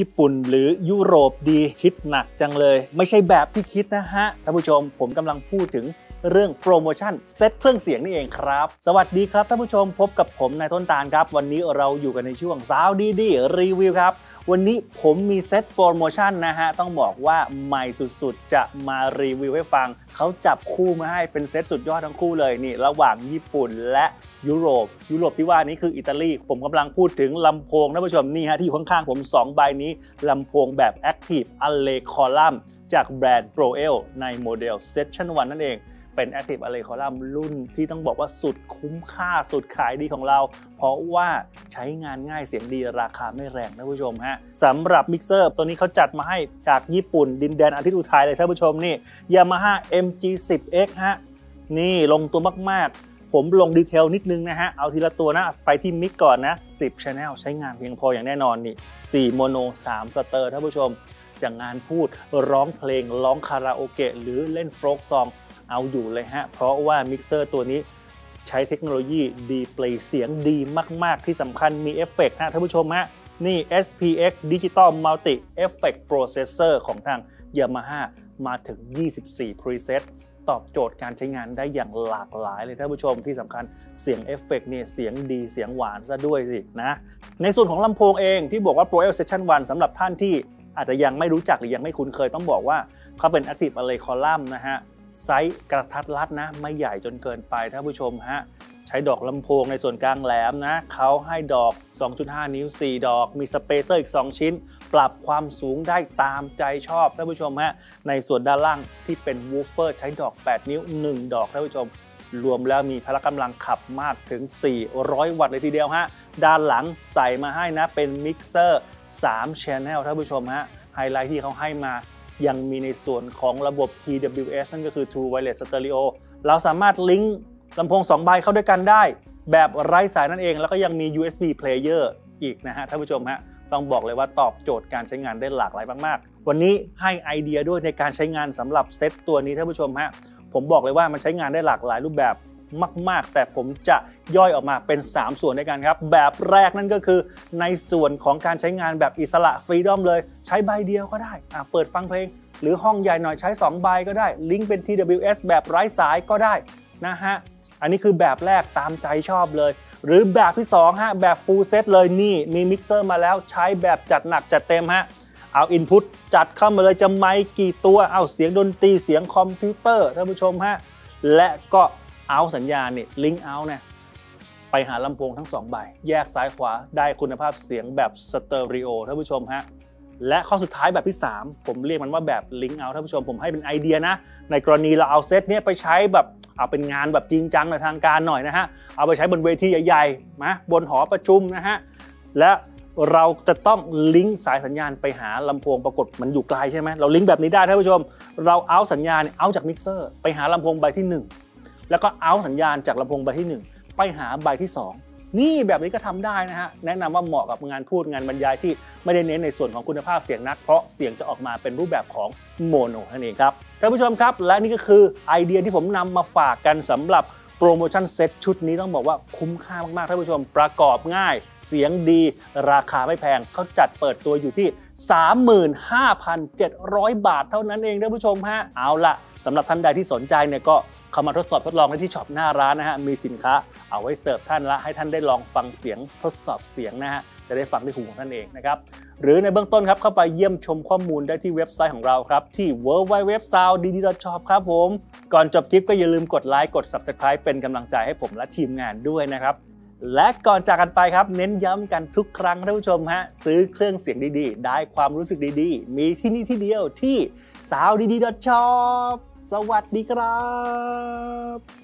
ญี่ปุ่นหรือยุโรปดีคิดหนักจังเลยไม่ใช่แบบที่คิดนะฮะท่านผู้ชมผมกำลังพูดถึงเรื่องโปรโมชั่นเซ็ตเครื่องเสียงนี่เองครับสวัสดีครับท่านผู้ชมพบกับผมนายต้นตาลครับวันนี้เราอยู่กันในช่วงสาวดีๆรีวิวครับวันนี้ผมมีเซ็ตโปรโมชั่นนะฮะต้องบอกว่าใหม่สุดๆจะมารีวิวให้ฟังเขาจับคู่มาให้เป็นเซ็ตสุดยอดทั้งคู่เลยนี่ระหว่างญี่ปุ่นและยุโรปที่ว่านี้คืออิตาลีผมกำลังพูดถึงลำโพงท่านผู้ชมนี่ฮะที่อยู่ข้างๆผม2ใบนี้ลำโพงแบบ Active Array Column จากแบรนด์ Proel ในโมเดล Session 1 นั่นเองเป็น Active Array Column รุ่นที่ต้องบอกว่าสุดคุ้มค่าสุดขายดีของเราเพราะว่าใช้งานง่ายเสียงดีราคาไม่แรงท่านผู้ชมฮะสำหรับมิกเซอร์ตัวนี้เขาจัดมาให้จากญี่ปุ่นดินแดนอาทิตย์อุทัยเลยท่านผู้ชมนี่ยามาฮ่า MG10X ฮะนี่ลงตัวมากๆผมลงดีเทลนิดนึงนะฮะเอาทีละตัวนะไปที่มิกก่อนนะ10 Channel ใช้งานเพียงพออย่างแน่นอนนี่4 Mono 3 สเตอร์ท่านผู้ชมจากงานพูดร้องเพลงร้องคาราโอเกะหรือเล่นโฟล์กซองเอาอยู่เลยฮะเพราะว่ามิกเซอร์ตัวนี้ใช้เทคโนโลยีดีเพลย์เสียงดีมากๆที่สำคัญมีเอฟเฟกต์นะท่านผู้ชมฮะนี่ SPX Digital Multi Effect Processor ของทาง Yamaha มาถึง24 Presetตอบโจทย์การใช้งานได้อย่างหลากหลายเลยท่านผู้ชมที่สำคัญเสียงเอฟเฟกต์เนี่ยเสียงดีเสียงหวานซะด้วยสินะในส่วนของลำโพงเองที่บอกว่า Proel Session 1 สำหรับท่านที่อาจจะยังไม่รู้จักหรือยังไม่คุ้นเคยต้องบอกว่าเขาเป็น Active Array Column นะฮะไซส์กระทัดรัดนะไม่ใหญ่จนเกินไปท่านผู้ชมฮะใช้ดอกลำโพงในส่วนกลางแหลมนะเขาให้ดอก 2.5 นิ้ว 4 ดอกมีสเปเซอร์อีก2ชิ้นปรับความสูงได้ตามใจชอบท่านผู้ชมฮะในส่วนด้านล่างที่เป็นวูฟเฟอร์ใช้ดอก8นิ้ว1ดอกท่านผู้ชมรวมแล้วมีพละกำลังขับมากถึง400วัตต์เลยทีเดียวฮะด้านหลังใส่มาให้นะเป็นมิกเซอร์3 Channel ท่านผู้ชมฮะไฮไลท์ที่เขาให้มายังมีในส่วนของระบบ TWS นั่นก็คือ True Wireless Stereo เราสามารถลิงก์ลำโพง2ใบเข้าด้วยกันได้แบบไร้สายนั่นเองแล้วก็ยังมี USB player อีกนะฮะท่านผู้ชมฮะต้องบอกเลยว่าตอบโจทย์การใช้งานได้หลากหลายมากๆวันนี้ให้ไอเดียด้วยในการใช้งานสำหรับเซตตัวนี้ท่านผู้ชมฮะผมบอกเลยว่ามันใช้งานได้หลากหลายรูปแบบมากๆแต่ผมจะย่อยออกมาเป็น3ส่วนด้วยกันครับแบบแรกนั่นก็คือในส่วนของการใช้งานแบบอิสระฟรีดอมเลยใช้ใบเดียวก็ได้เปิดฟังเพลงหรือห้องใหญ่หน่อยใช้2ใบก็ได้ลิงก์เป็น TWS แบบไร้สายก็ได้นะฮะอันนี้คือแบบแรกตามใจชอบเลยหรือแบบที่2ฮะแบบ full set เลยนี่มีมิกเซอร์มาแล้วใช้แบบจัดหนักจัดเต็มฮะเอาอินพุตจัดเข้ามาเลยจะไมค์กี่ตัวเอาเสียงดนตรีเสียงคอมพิวเตอร์ท่านผู้ชมฮะและก็เอาสัญญาณนี่ลิงก์เอาเนี่ยไปหาลำโพงทั้ง2ใบแยกซ้ายขวาได้คุณภาพเสียงแบบสเตอริโอท่านผู้ชมฮะและข้อสุดท้ายแบบที่3ผมเรียกมันว่าแบบลิงก์เอาท่านผู้ชมผมให้เป็นไอเดียนะในกรณีเราเอาเซตเนี้ยไปใช้แบบเอาเป็นงานแบบจริงจังในทางการหน่อยนะฮะเอาไปใช้บนเวทีใหญ่ๆมาบนหอประชุมนะฮะและเราจะต้องลิงก์สายสัญญาณไปหาลำโพงปรากฏมันอยู่ไกลใช่ไหมเราลิงก์แบบนี้ได้ท่านผู้ชมเราเอาสัญญาณเอาจากมิกเซอร์ไปหาลำโพงใบที่1แล้วก็เอาสัญญาณจากลำโพงใบที่1ไปหาใบที่2นี่แบบนี้ก็ทำได้นะฮะแนะนำว่าเหมาะกับงานพูดงานบรรยายที่ไม่ได้เน้นในส่วนของคุณภาพเสียงนักเพราะเสียงจะออกมาเป็นรูปแบบของโมโนนั่นเองครับท่านผู้ชมครับและนี่ก็คือไอเดียที่ผมนำมาฝากกันสำหรับโปรโมชั่นเซตชุดนี้ต้องบอกว่าคุ้มค่ามากๆท่านผู้ชมประกอบง่ายเสียงดีราคาไม่แพงเขาจัดเปิดตัวอยู่ที่ 35,700 บาทเท่านั้นเองท่านผู้ชมฮะเอาละสำหรับท่านใดที่สนใจเนี่ยก็เข้ามาทดลองในที่ช็อปหน้าร้านนะฮะมีสินค้าเอาไว้เสิร์ฟท่านละให้ท่านได้ลองฟังเสียงทดสอบเสียงนะฮะจะได้ฟังด้วยหูของท่านเองนะครับหรือในเบื้องต้นครับเข้าไปเยี่ยมชมข้อมูลได้ที่เว็บไซต์ของเราครับที่ www.sounddd.shop ครับผมก่อนจบคลิปก็อย่าลืมกดไลค์กด Subscribe เป็นกำลังใจให้ผมและทีมงานด้วยนะครับและก่อนจากกันไปครับเน้นย้ำกันทุกครั้งท่านผู้ชมฮะซื้อเครื่องเสียงดีๆได้ความรู้สึกดีๆมีที่นี่ที่เดียวที่ sounddd.shopสวัสดีครับ